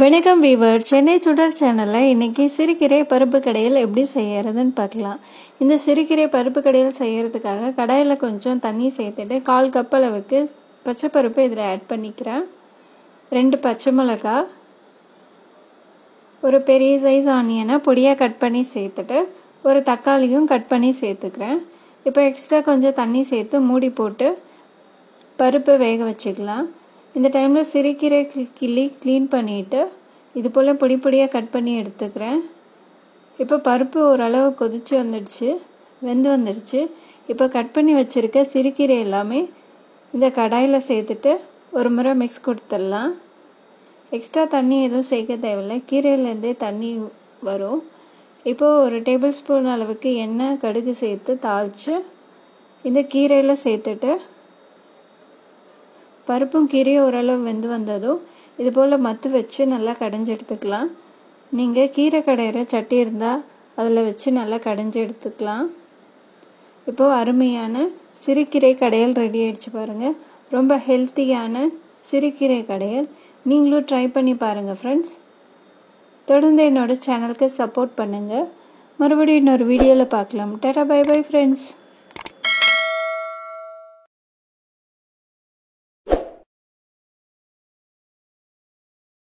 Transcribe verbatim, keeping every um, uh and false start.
வணக்கம் வீவர், சென்னை சுடர் சேனலில் இன்றைக்கி சிறுகீரை பருப்பு கடையில் எப்படி செய்கிறதுன்னு பார்க்கலாம். இந்த சிறுகீரை பருப்பு கடையில் செய்கிறதுக்காக கடாயில் கொஞ்சம் தண்ணி சேர்த்துட்டு கால் கப் அளவுக்கு பச்சை பருப்பு இதில் ஆட் பண்ணிக்கிறேன். ரெண்டு பச்சை மிளகா, ஒரு பெரிய சைஸ் ஆனியனை பொடியாக கட் பண்ணி சேர்த்துட்டு ஒரு தக்காளியும் கட் பண்ணி சேர்த்துக்கிறேன். இப்போ எக்ஸ்ட்ரா கொஞ்சம் தண்ணி சேர்த்து மூடி போட்டு பருப்பு வேக வச்சுக்கலாம். இந்த டைமில் சிறுகீரை கிள்ளி க்ளீன் பண்ணிவிட்டு இது போல் பொடி பொடியாக கட் பண்ணி எடுத்துக்கிறேன். இப்போ பருப்பு ஓரளவு கொதிச்சு வந்துடுச்சு, வெந்து வந்துடுச்சு. இப்போ கட் பண்ணி வச்சுருக்க சிறுகீரை எல்லாமே இந்த கடாயில் சேர்த்துட்டு ஒரு முறை மிக்ஸ் கொடுத்துடலாம். எக்ஸ்ட்ரா தண்ணி எதுவும் சேர்க்க தேவையில்லை, கீரையிலேருந்தே தண்ணி வரும். இப்போது ஒரு டேபிள் ஸ்பூன் அளவுக்கு எண்ணெய் கடுகு சேர்த்து தாளித்து இந்த கீரையில் சேர்த்துட்டு பருப்பும் கீரையும் ஓரளவு வெந்து வந்ததும் இது போல் மத்து வச்சு நல்லா கடைஞ்சி எடுத்துக்கலாம். நீங்கள் கீரை கடையிற சட்டி இருந்தால் அதில் வச்சு நல்லா கடைஞ்சி எடுத்துக்கலாம். இப்போது அருமையான சிறுகீரை கடையல் ரெடி ஆகிடுச்சு பாருங்கள். ரொம்ப ஹெல்த்தியான சிறுகீரை கடையல் நீங்களும் ட்ரை பண்ணி பாருங்கள் ஃப்ரெண்ட்ஸ். தொடர்ந்து என்னோடய சேனலுக்கு சப்போர்ட் பண்ணுங்கள். மறுபடியும் இன்னொரு வீடியோவில் பார்க்கலாம். Data bye bye friends.